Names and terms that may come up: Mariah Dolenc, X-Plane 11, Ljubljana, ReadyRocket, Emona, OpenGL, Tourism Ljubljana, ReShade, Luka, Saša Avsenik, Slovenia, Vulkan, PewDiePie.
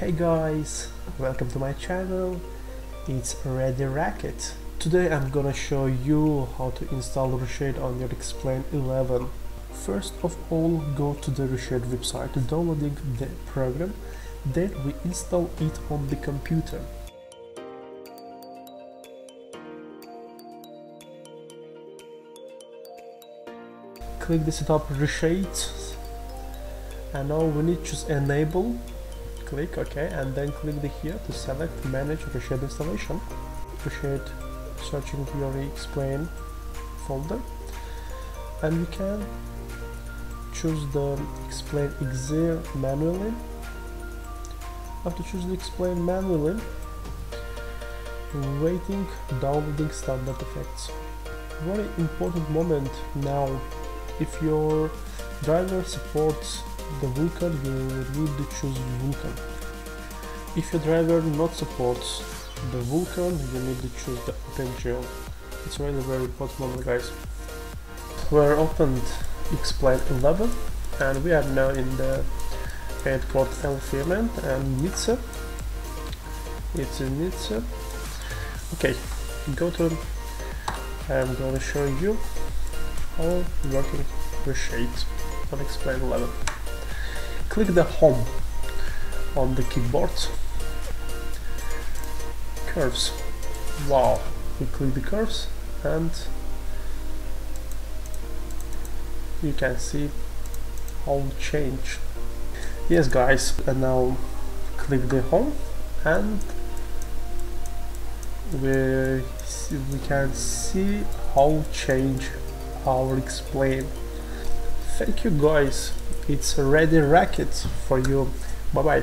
Hey guys, welcome to my channel. It's ReadyRocket. Today I'm gonna show you how to install ReShade on your X-Plane 11. First of all, go to the ReShade website, downloading the program, then we install it on the computer. Click the setup ReShade, and now we need to enable. Click OK and then click the here to select manage ReShade installation. ReShade searching your X-Plane folder, and you can choose the X-Plane exe manually. After choose the X-Plane manually, waiting downloading standard effects. Very important moment now. If your driver supports the Vulkan, you need to choose Vulkan. If your driver not supports the Vulkan, you need to choose the OpenGL. It's really very important moment, guys. We're opened X-Plane 11 and we are now in the 8-port environment and Nizza. It's in Nizza. Okay, go to. I'm gonna show you how working ReShade on X-Plane 11. Click the home on the keyboard, curves, wow, we click the curves and you can see how change. Yes guys, and now click the home and we can see how change our X-Plane. Thank you guys, it's ReadyRocket for you, bye bye.